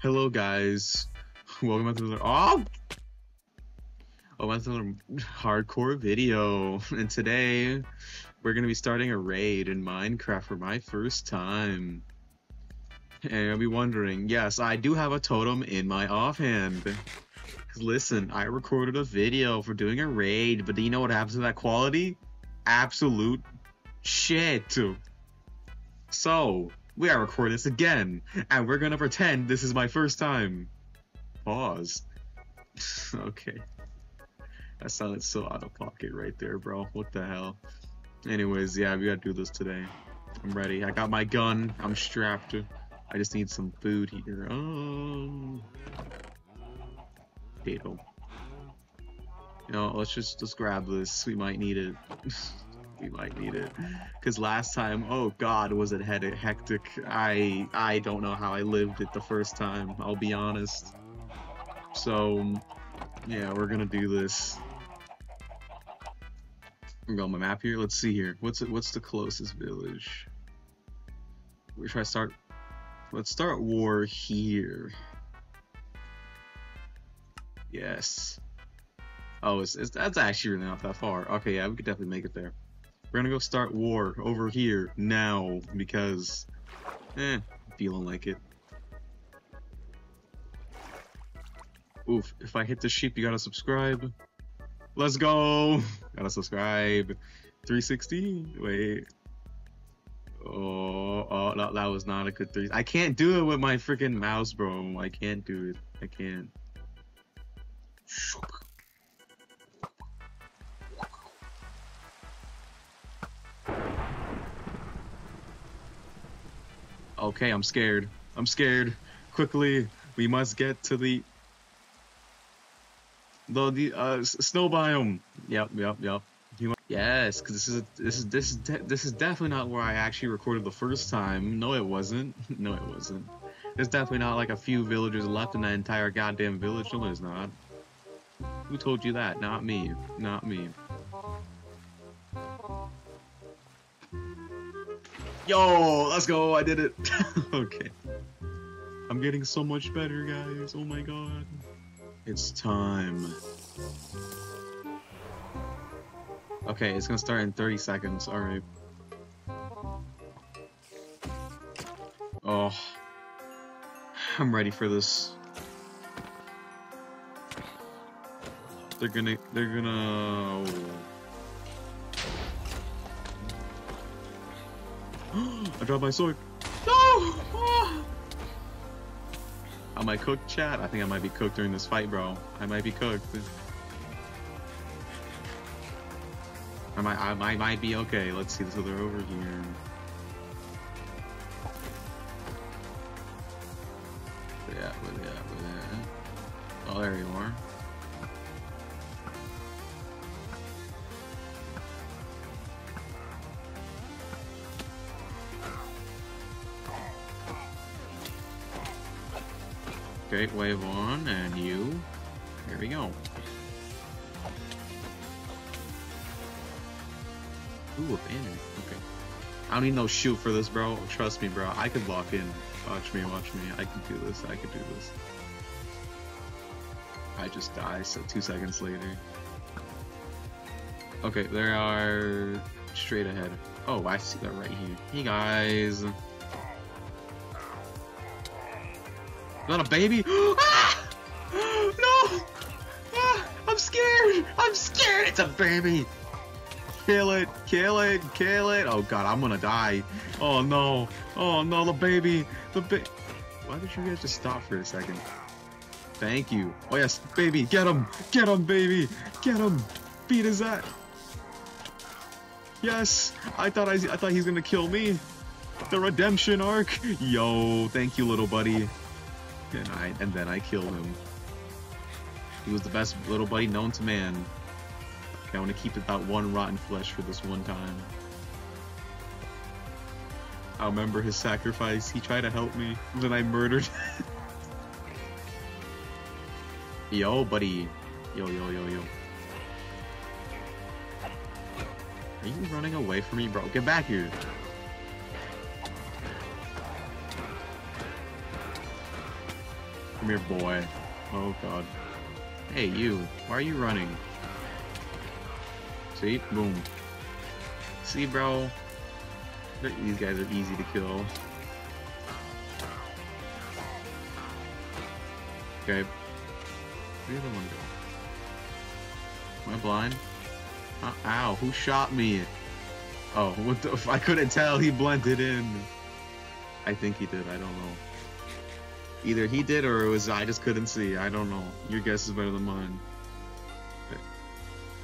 Hello guys, welcome back to another hardcore video, and today we're gonna be starting a raid in Minecraft for my first time. And you'll be wondering, yes, I do have a totem in my offhand. Listen, I recorded a video for doing a raid, but do you know what happens to that quality? Absolute shit. So we are recording this again, and we're gonna pretend this is my first time. Pause. Okay. That sounded so out of pocket right there, bro. What the hell? Anyways, yeah, we gotta do this today. I'm ready. I got my gun. I'm strapped. I just need some food here. Potato. You know, let's grab this. We might need it. We might need it, because last time, oh god, was it hectic. I don't know how I lived it the first time, I'll be honest. So yeah, we're gonna do this. I'm going my map here. Let's see here, what's the closest village? We try start, let's start war here. Yes. Oh, that's actually really not that far. Okay, yeah, we could definitely make it there. We're gonna go start war over here now, because, feeling like it. Oof, if I hit the sheep, you gotta subscribe. Let's go! Gotta subscribe. 360? Wait. Oh, no, that was not a good 360. I can't do it with my freaking mouse, bro. I can't do it. I can't. Okay, I'm scared. I'm scared. Quickly, we must get to the snow biome. Yep. Yes, because this is definitely not where I actually recorded the first time. No, it wasn't. No, it wasn't. There's definitely not like a few villagers left in that entire goddamn village. No, there's not. Who told you that? Not me. Not me. Yo, let's go, I did it. Okay. I'm getting so much better, guys. Oh my god. It's time. Okay, it's gonna start in 30 seconds. Alright. Oh. I'm ready for this. They're gonna... I dropped my sword. No! Oh! Am I cooked, chat? I think I might be cooked during this fight, bro. I might be cooked. I might be okay. Let's see, so they're over here. Yeah, yeah. Oh, there you are. Great wave on, and you. Here we go. Ooh, a banner. Okay. I don't need no shoot for this, bro. Trust me, bro. I could lock in. Watch me. I could do this. I just die, so 2 seconds later. Okay, there are straight ahead. Oh, I see that right here. Hey, guys. Not a baby? Ah! No! Ah! I'm scared! It's a baby! Kill it! Oh god, I'm gonna die. Oh no, the baby. Why did you guys just stop for a second? Thank you. Oh yes, baby, get him, baby! Beat his ass. Yes! I thought he's gonna kill me. The redemption arc. Yo, thank you, little buddy. And then I killed him. He was the best little buddy known to man. Okay, I want to keep that one rotten flesh for this one time. I remember his sacrifice. He tried to help me, then I murdered him. Yo, buddy. Yo. Are you running away from me, bro? Get back here. Come here, boy. Oh, God. Hey, you. Why are you running? See? Boom. See, bro? These guys are easy to kill. Okay. Where did the other one go? Am I blind? Ow, who shot me? Oh, what the f- I couldn't tell, he blended in. I think he did, I don't know. Either he did or it was I just couldn't see, I don't know. Your guess is better than mine. Okay.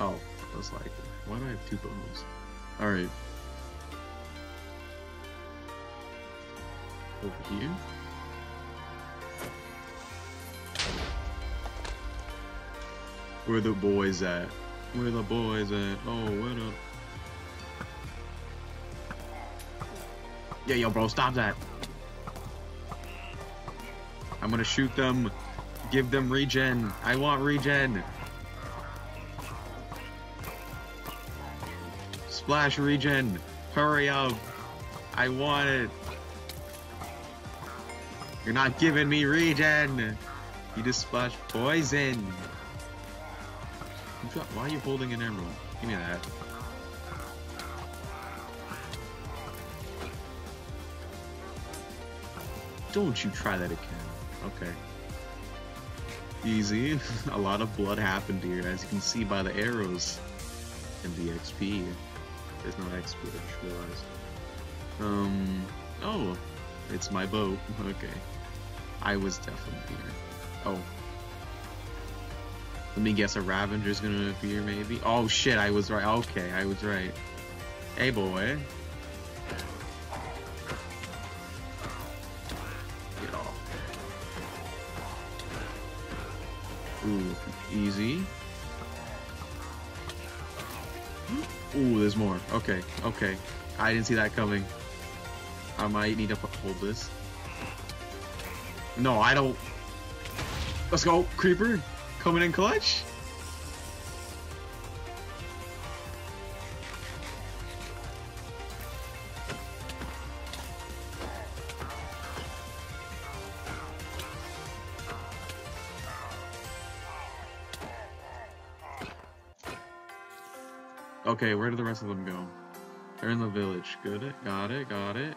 Oh, I was like, why do I have two bones? Alright. Over here? Where the boys at? Where the boys at? Oh, what up? Yeah, yo, bro, stop that. I'm gonna shoot them. Give them regen. I want regen. Splash regen. Hurry up. I want it. You're not giving me regen. You just splashed poison. Why are you holding an emerald? Give me that. Don't you try that again. Okay. Easy. A lot of blood happened here, as you can see by the arrows. And the XP. There's not XP, I just realized. Oh. It's my bow. Okay. I was definitely here. Oh. Let me guess, a Ravager's gonna appear, maybe? Oh shit, I was right. Okay, I was right. Hey, boy. Get off. Ooh, easy. Ooh, there's more. Okay, okay. I didn't see that coming. I might need to hold this. No, I don't. Let's go, creeper. Coming in clutch? Okay, where did the rest of them go? They're in the village. Good, got it, got it.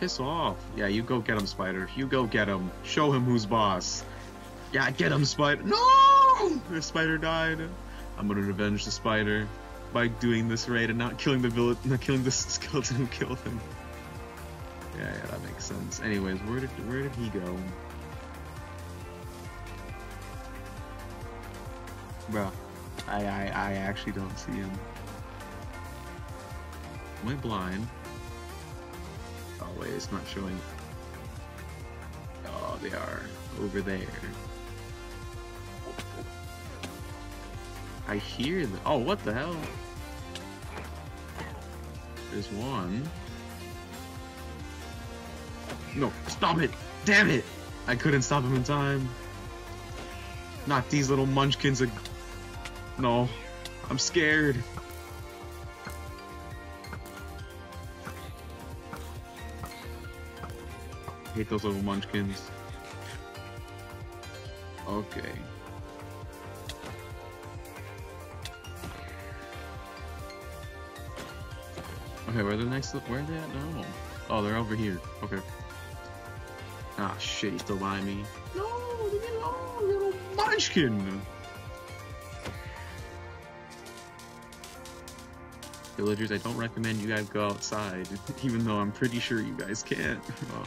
Piss off. Yeah, you go get him, Spider. You go get him. Show him who's boss. Yeah, get him, Spider. No! The spider died. I'm gonna revenge the spider by doing this raid and not killing the village, not killing the skeleton who killed him. Yeah, that makes sense. Anyways, where did he go? Bro, I actually don't see him. Am I blind? Oh wait, it's not showing. Oh, they are over there. I hear them. Oh, what the hell? There's one. No, stop it! Damn it! I couldn't stop him in time. Not these little munchkins. No, I'm scared. I hate those little munchkins. Okay. Okay, where are the next? Where are they at? No. Oh, they're over here. Okay. Ah, shit, he's still by me. No, leave me alone, little munchkin. Villagers, I don't recommend you guys go outside, even though I'm pretty sure you guys can't. Oh.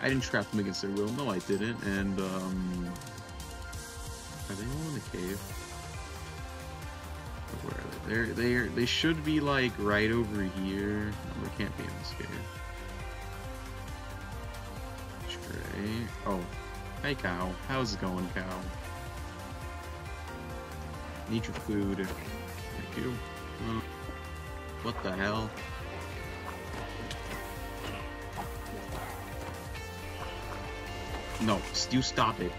I didn't trap them against their will. No, I didn't. And, are they all in the cave? Where are they? They should be, like, right over here. No, they can't be in this cave. Straight. Oh. Hey, cow. How's it going, cow? Need your food. Thank you. What the hell? No, you stop it.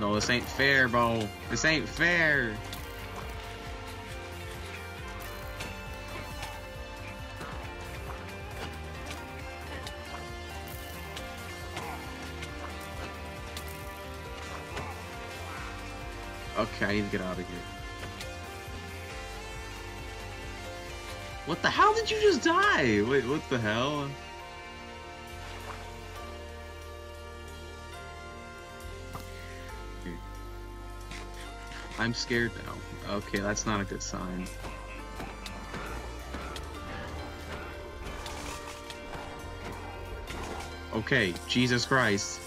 No, this ain't fair, bro. This ain't fair. Okay, I need to get out of here. What the hell did you just die? Wait, what the hell? I'm scared now. Okay, that's not a good sign. Okay, Jesus Christ.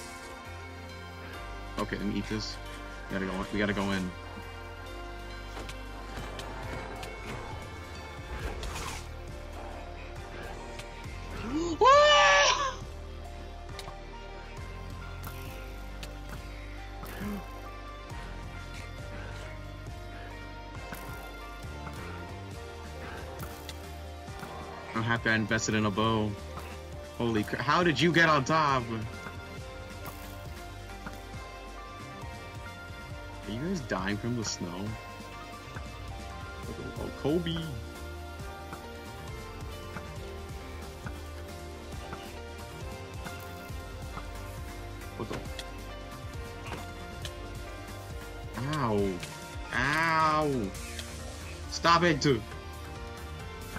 Okay, let me eat this. We gotta go in. I'm happy I invested in a bow. Holy crap, how did you get on top? Are you guys dying from the snow? Oh, Kobe. What the? Ow. Ow. Stop it.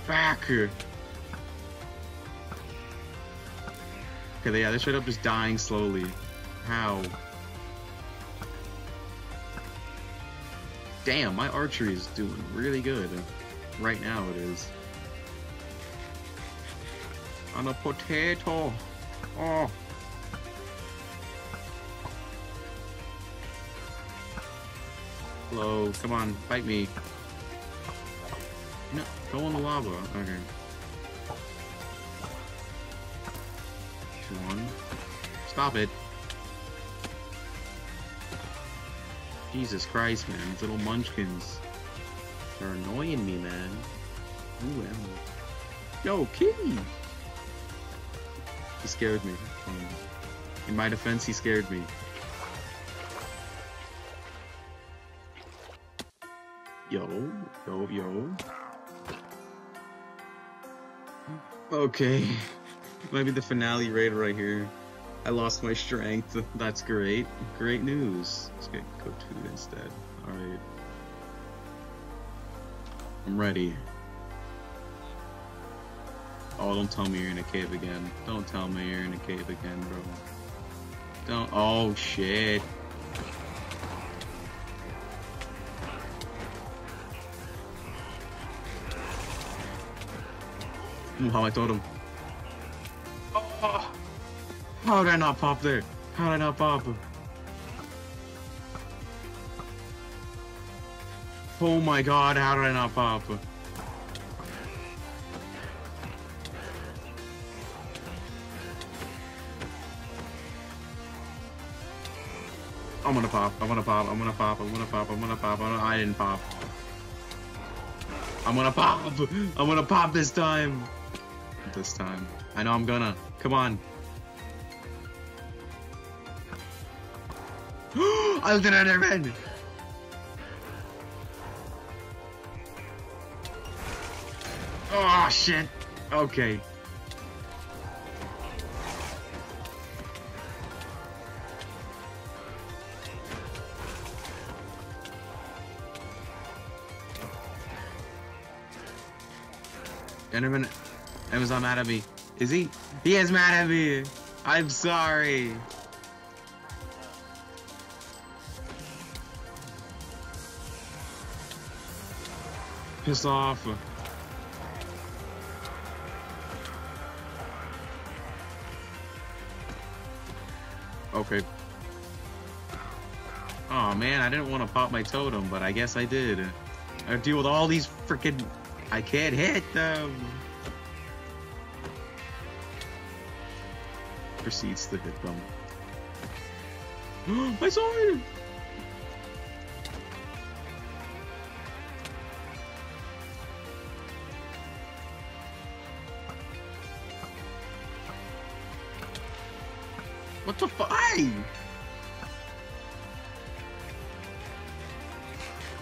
Back. Okay, yeah, they're straight up just dying slowly. How? Damn, my archery is doing really good. Right now it is. On a potato. Oh. Hello, come on, bite me. No, go in the lava. Okay. One. Stop it. Jesus Christ, man. These little munchkins. They're annoying me, man. Ooh, yo, kitty! He scared me. In my defense, he scared me. Yo. Yo, yo. Okay. Might be the finale raid right here. I lost my strength. That's great. Great news. Let's get cooked food instead. Alright. I'm ready. Oh, don't tell me you're in a cave again. Don't tell me you're in a cave again, bro. Don't. Oh, shit. Ooh, how I told him. Oh, how did I not pop there? How did I not pop? Oh my god, how did I not pop? I'm gonna pop, I'm gonna pop, I'm gonna pop, I'm gonna pop, I'm gonna pop, I didn't pop. I'm gonna pop! I'm gonna pop this time! This time. I know I'm gonna. Come on. I looked at an enderman! Oh shit! Okay. Enderman Amazon mad at me. Is he? He is mad at me. I'm sorry. Piss off. Okay. Oh man, I didn't want to pop my totem, but I guess I did. I deal with all these freaking. I can't hit them. Proceeds to hit them. My sword! What the fuck?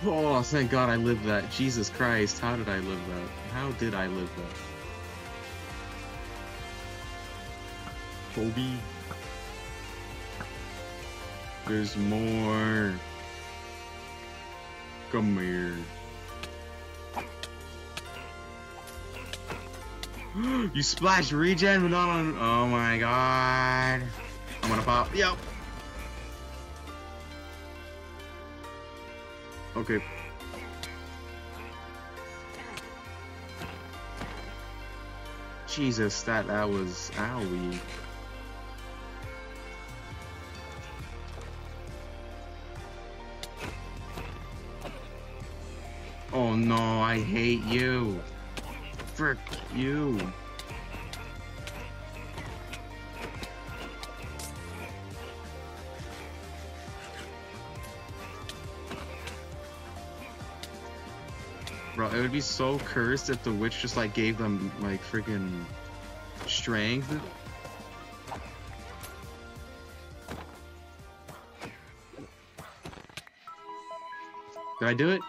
Oh, thank God I lived that. Jesus Christ, how did I live that? How did I live that? Kobe. There's more. Come here. You splashed regen, but not on. Oh my god. I'm gonna pop. Yep. Okay. Jesus, that was owie. Oh no, I hate you. Frick you. Bro, it would be so cursed if the witch just like gave them like freaking strength. Did I do it?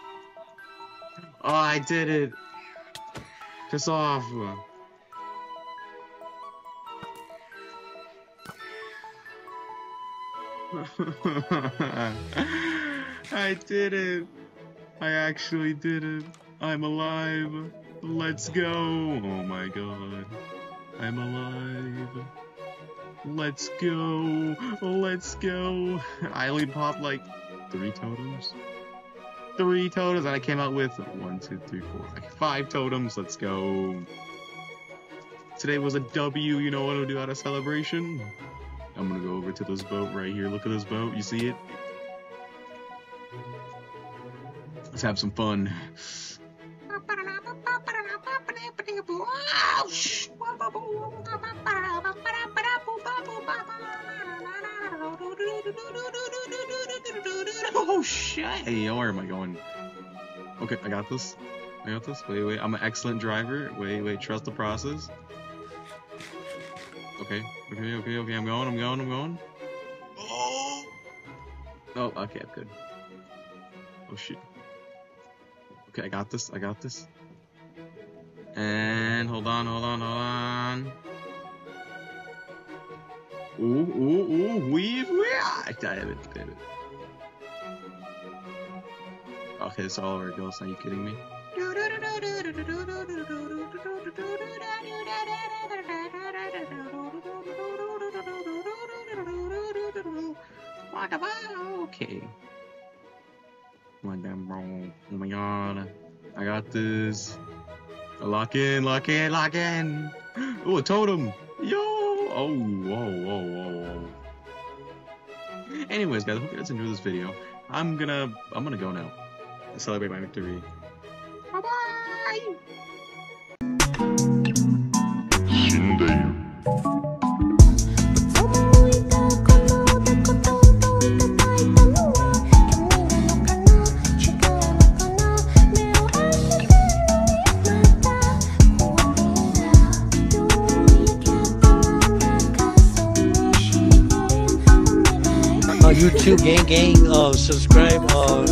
Oh, I did it! Piss off! I did it! I actually did it! I'm alive! Let's go! Oh my god! I'm alive! Let's go! Let's go! I only popped like 3 totems. 3 totems, and I came out with 5 totems. Let's go. Today was a W. You know what I'll do out of celebration? I'm gonna go over to this boat right here. Look at this boat. You see it? Let's have some fun. Oh shit! Hey, where am I going? Okay, I got this. I got this. Wait, wait. I'm an excellent driver. Wait, wait. Trust the process. Okay, okay, okay, okay. I'm going. I'm going. I'm going. Oh. Oh. Okay, I'm good. Oh shit. Okay, I got this. I got this. And hold on, hold on, hold on. Ooh, ooh, ooh. We. Damn it. Okay, it's all over, girls. Are you kidding me? Okay. Oh my god. I got this. Lock in, lock in, lock in. Oh, a totem. Yo. Oh, whoa, whoa, whoa, whoa. Anyways, guys, I hope you guys enjoyed this video. I'm gonna go now. Celebrate my victory. Bye-bye! YouTube gang, subscribe.